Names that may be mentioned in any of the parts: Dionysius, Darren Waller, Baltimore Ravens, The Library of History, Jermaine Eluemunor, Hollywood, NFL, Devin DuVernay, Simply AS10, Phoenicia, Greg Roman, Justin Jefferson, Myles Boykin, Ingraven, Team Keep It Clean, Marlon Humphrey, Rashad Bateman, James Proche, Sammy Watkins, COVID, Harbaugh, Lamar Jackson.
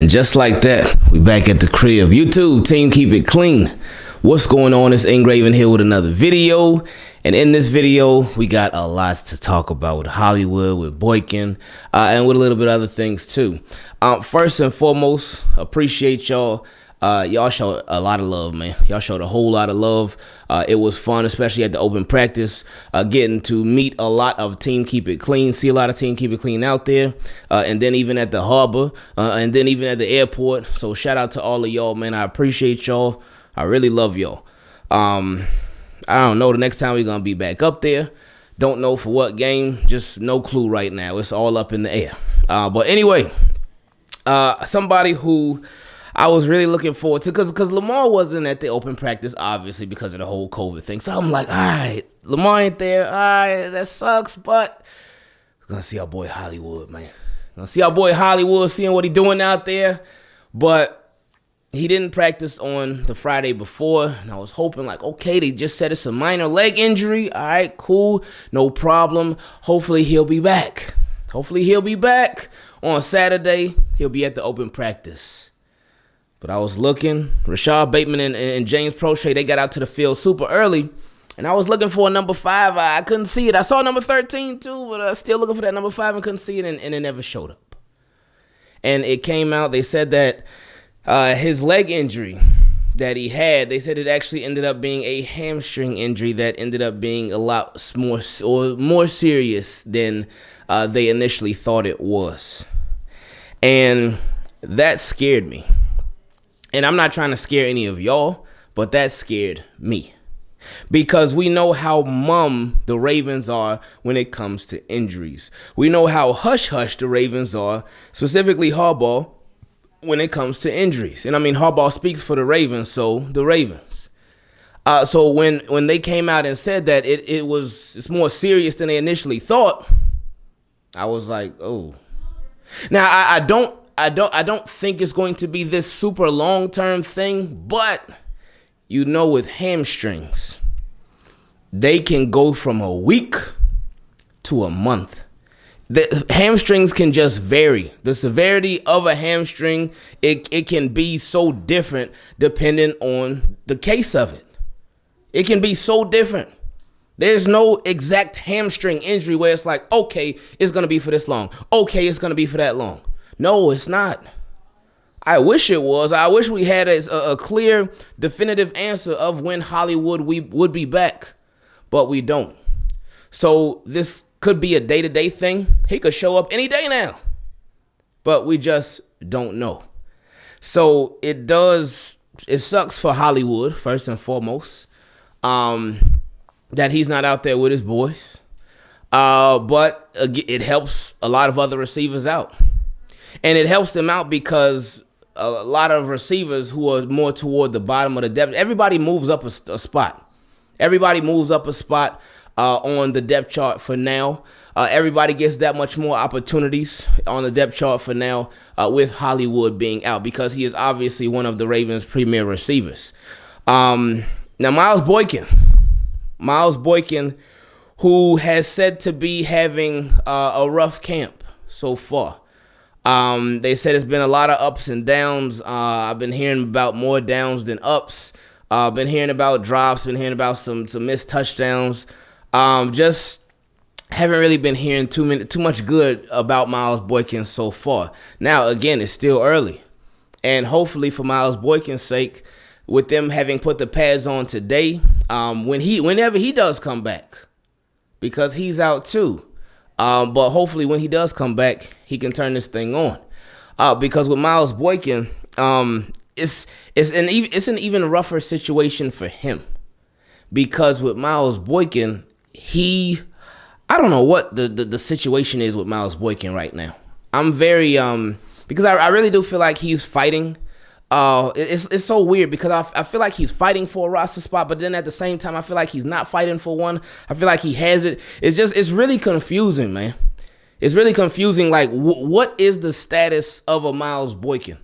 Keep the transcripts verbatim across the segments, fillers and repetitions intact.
And just like that, we back at the crib. YouTube, Team Keep It Clean. What's going on? It's Ingraven here with another video. And in this video, we got a lot to talk about with Hollywood, with Boykin, uh, and with a little bit of other things too. Um, first and foremost, appreciate y'all. Uh, y'all showed a lot of love, man. Y'all showed a whole lot of love. Uh, it was fun, especially at the open practice, uh, getting to meet a lot of Team Keep It Clean, see a lot of Team Keep It Clean out there, uh, and then even at the harbor, uh, and then even at the airport. So shout out to all of y'all, man. I appreciate y'all. I really love y'all. Um, I don't know. The next time we're going to be back up there. Don't know for what game. Just no clue right now. It's all up in the air. Uh, but anyway, uh, somebody who I was really looking forward to, because because Lamar wasn't at the open practice, obviously, because of the whole COVID thing. So I'm like, all right, Lamar ain't there. All right, that sucks, but we're going to see our boy Hollywood, man. Going to see our boy Hollywood, seeing what he's doing out there. But he didn't practice on the Friday before, and I was hoping, like, okay, they just said it's a minor leg injury. All right, cool, no problem. Hopefully he'll be back. Hopefully he'll be back. On Saturday, he'll be at the open practice. But I was looking, Rashad Bateman and, and James Proche, they got out to the field super early, and I was looking for a number five. I, I couldn't see it. I saw number thirteen too, but I was still looking for that number five and couldn't see it, and, and it never showed up. And it came out, they said that uh, his leg injury that he had, they said it actually ended up being a hamstring injury that ended up being a lot more, or more serious than uh, they initially thought it was. And that scared me. And I'm not trying to scare any of y'all, but that scared me. Because we know how mum the Ravens are when it comes to injuries. We know how hush-hush the Ravens are, specifically Harbaugh, when it comes to injuries. And I mean, Harbaugh speaks for the Ravens, so the Ravens. Uh, so when, when they came out and said that it, it was it's more serious than they initially thought, I was like, oh. Now, I, I don't. I don't I don't think it's going to be this super long-term thing, but you know, with hamstrings, they can go from a week to a month. The hamstrings can just vary. The severity of a hamstring, it, it can be so different depending on the case of it. It can be so different. There's no exact hamstring injury where it's like, okay, it's going to be for this long. Okay, it's going to be for that long. No, it's not. I wish it was. I wish we had a, a clear, definitive answer of when Hollywood we would be back, but we don't. So this could be a day-to-day thing. He could show up any day now, but we just don't know. So it does, it sucks for Hollywood, first and foremost, um, that he's not out there with his boys, uh, but it helps a lot of other receivers out. And it helps them out because a lot of receivers who are more toward the bottom of the depth, everybody moves up a, a spot. Everybody moves up a spot uh, on the depth chart for now. Uh, everybody gets that much more opportunities on the depth chart for now uh, with Hollywood being out, because he is obviously one of the Ravens' premier receivers. Um, now, Myles Boykin. Myles Boykin, who has said to be having uh, a rough camp so far. Um, they said it's been a lot of ups and downs. Uh, I've been hearing about more downs than ups. I've uh, been hearing about drops, been hearing about some, some missed touchdowns. Um, just haven't really been hearing too many, too much good about Myles Boykin so far. Now, again, it's still early. And hopefully for Myles Boykin's sake, with them having put the pads on today, um, when he, whenever he does come back, because he's out too. Um, but hopefully when he does come back, he can turn this thing on. Uh, because with Myles Boykin, um, it's, it's, an even, it's an even rougher situation for him. Because with Myles Boykin, he... I don't know what the, the, the situation is with Myles Boykin right now. I'm very... Um, because I, I really do feel like he's fighting. Uh, it's, it's so weird because I, I feel like he's fighting for a roster spot, but then at the same time, I feel like he's not fighting for one. I feel like he has it. It's just, it's really confusing, man. It's really confusing. Like, wh what is the status of a Myles Boykin?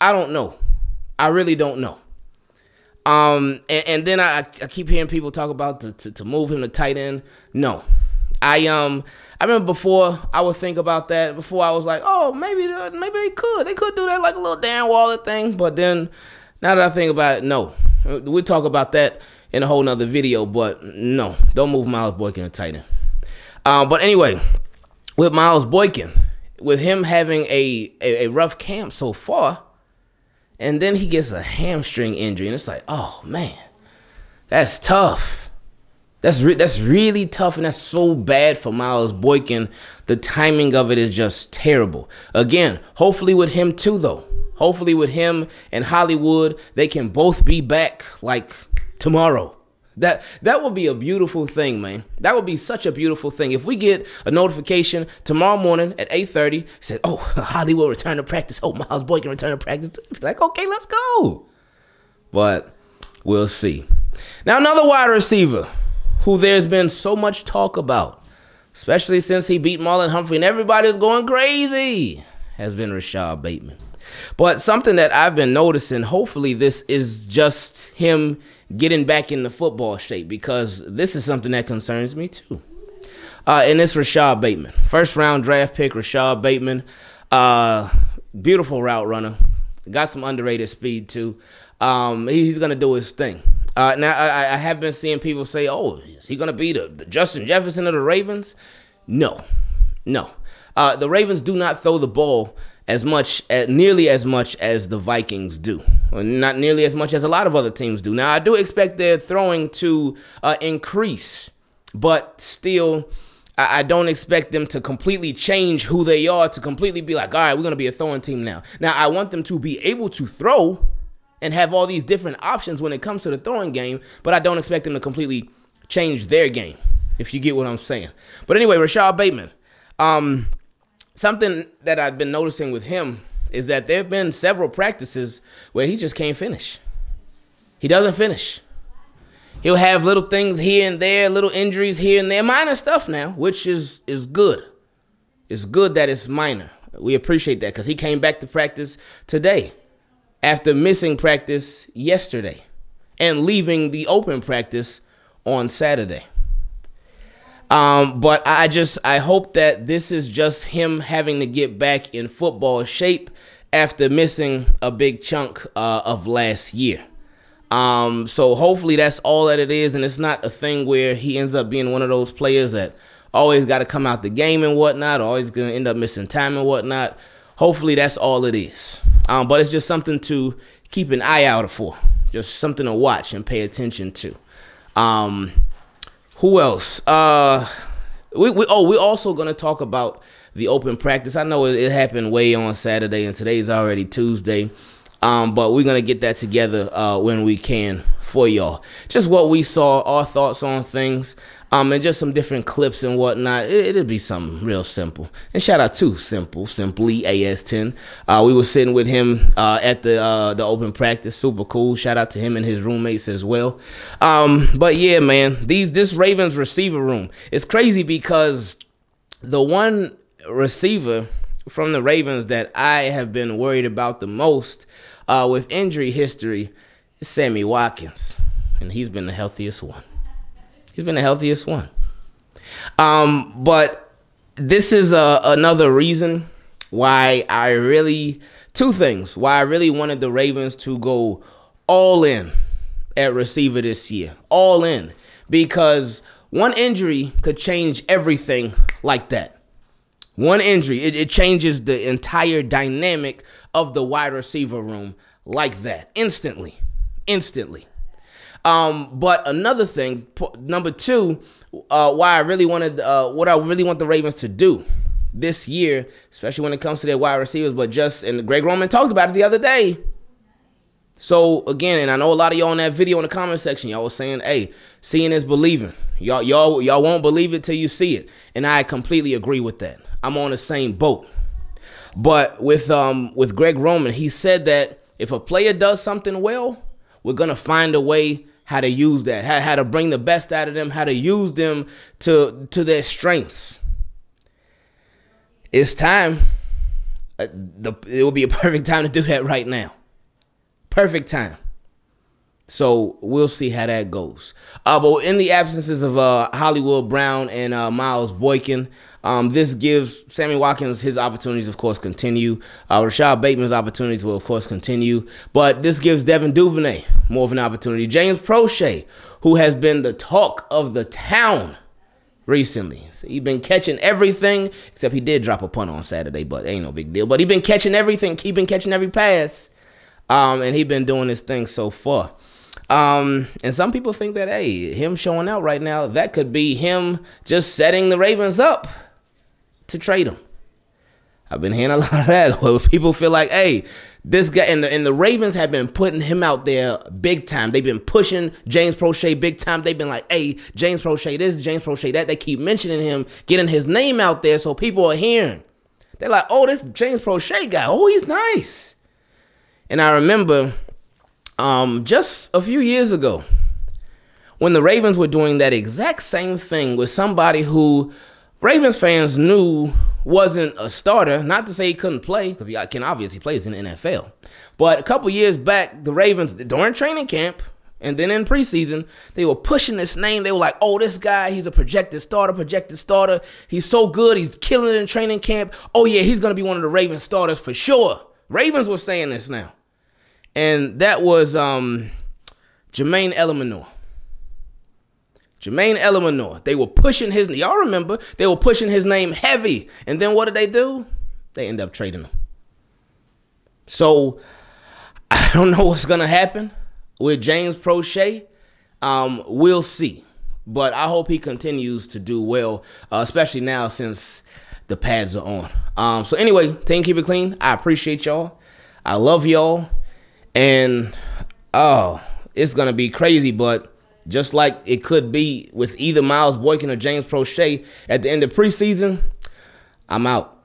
I don't know. I really don't know. Um, and, and then I, I keep hearing people talk about to, to, to move him to tight end. No, I um I remember before I would think about that. Before I was like, oh, maybe maybe they could they could do that like a little Darren Waller thing. But then now that I think about it, no, we'll talk about that in a whole nother video. But no, don't move Myles Boykin to tight end. Um, but anyway, with Myles Boykin, with him having a, a a rough camp so far, and then he gets a hamstring injury, and it's like, oh man, that's tough. That's re that's really tough, and that's so bad for Myles Boykin. The timing of it is just terrible. Again, hopefully with him too, though. Hopefully with him and Hollywood, they can both be back like tomorrow. That that would be a beautiful thing, man. That would be such a beautiful thing. If we get a notification tomorrow morning at eight thirty, said, oh, Hollywood return to practice. Oh, Myles Boykin return to practice. Be like, okay, let's go. But we'll see. Now, another wide receiver who there's been so much talk about, especially since he beat Marlon Humphrey and everybody's going crazy, has been Rashad Bateman. But something that I've been noticing, hopefully this is just him getting back in the football shape, because this is something that concerns me too. Uh, and it's Rashad Bateman. First round draft pick, Rashad Bateman. Uh, beautiful route runner. Got some underrated speed too. Um, he's going to do his thing. Uh, now, I, I have been seeing people say, oh, is he going to be the, the Justin Jefferson of the Ravens? No, no. Uh, the Ravens do not throw the ball as much, as, nearly as much as the Vikings do. Or not nearly as much as a lot of other teams do. Now, I do expect their throwing to uh, increase, but still, I, I don't expect them to completely change who they are, to completely be like, all right, we're going to be a throwing team now. Now, I want them to be able to throw and have all these different options when it comes to the throwing game, but I don't expect them to completely change their game, if you get what I'm saying. But anyway, Rashad Bateman, um, something that I've been noticing with him is that there have been several practices where he just can't finish. He doesn't finish. He'll have little things here and there, little injuries here and there, minor stuff now, which is, is good. It's good that it's minor. We appreciate that, because he came back to practice today after missing practice yesterday and leaving the open practice on Saturday. Um, but I just, I hope that this is just him having to get back in football shape after missing a big chunk uh, of last year. Um, so hopefully that's all that it is, and it's not a thing where he ends up being one of those players that always got to come out the game and whatnot, always going to end up missing time and whatnot. Hopefully that's all it is. Um, but it's just something to keep an eye out for, just something to watch and pay attention to. Um, who else? Uh, we, we oh, we're also going to talk about the open practice. I know it, it happened way on Saturday, and today's already Tuesday. Um, but we're going to get that together uh, when we can for y'all. Just what we saw, our thoughts on things, um, and just some different clips and whatnot. It, it'll be something real simple. And shout out to Simple, Simply A S ten. Uh, we were sitting with him uh, at the uh, the open practice. Super cool. Shout out to him and his roommates as well. Um, but yeah, man, these this Ravens receiver room is crazy, because the one receiver from the Ravens that I have been worried about the most uh, with injury history is Sammy Watkins, and he's been the healthiest one. He's been the healthiest one. Um, but this is a, another reason why I really, two things, why I really wanted the Ravens to go all in at receiver this year, all in, because one injury could change everything like that. One injury, it, it changes the entire dynamic of the wide receiver room like that, instantly, instantly. Um, but another thing, number two, uh, why I really wanted, uh, what I really want the Ravens to do this year, especially when it comes to their wide receivers, but just, and Greg Roman talked about it the other day. So again, and I know a lot of y'all in that video in the comment section, y'all was saying, hey, seeing is believing. Y'all, y'all, y'all won't believe it till you see it. And I completely agree with that. I'm on the same boat. But with um with Greg Roman, he said that if a player does something well, we're going to find a way how to use that, how, how to bring the best out of them, how to use them to, to their strengths. It's time. Uh, the, it will be a perfect time to do that right now. Perfect time. So we'll see how that goes. Uh, but in the absences of uh, Hollywood Brown and uh, Myles Boykin, um, this gives Sammy Watkins his opportunities, of course, continue. Uh, Rashad Bateman's opportunities will, of course, continue. But this gives Devin DuVernay more of an opportunity. James Proche, who has been the talk of the town recently. So he's been catching everything, except he did drop a punt on Saturday, but ain't no big deal. But he's been catching everything. He's been catching every pass. Um, and he's been doing his thing so far. Um, and some people think that, hey, him showing out right now, that could be him just setting the Ravens up to trade him. I've been hearing a lot of that where people feel like, hey, this guy, and the, and the Ravens have been putting him out there big time. They've been pushing James Proche big time. They've been like, hey, James Proche this, James Proche that. They keep mentioning him, getting his name out there so people are hearing. They're like, oh, this James Proche guy, oh, he's nice. And I remember... Um, just a few years ago, when the Ravens were doing that exact same thing with somebody who Ravens fans knew wasn't a starter, not to say he couldn't play, because he can obviously play in the N F L. But a couple years back, the Ravens, during training camp and then in preseason, they were pushing this name. They were like, oh, this guy, he's a projected starter, projected starter. He's so good. He's killing it in training camp. Oh, yeah, he's going to be one of the Ravens starters for sure. Ravens were saying this now. And that was um, Jermaine Eluemunor. Jermaine Eluemunor. They were pushing his name. Y'all remember, they were pushing his name heavy. And then what did they do? They end up trading him. So I don't know what's going to happen with James Proche. Um, we'll see. But I hope he continues to do well, uh, especially now since the pads are on. Um, so anyway, Team Keep It Clean, I appreciate y'all. I love y'all. And, oh, it's going to be crazy, but just like it could be with either Myles Boykin or James Proche at the end of preseason, I'm out.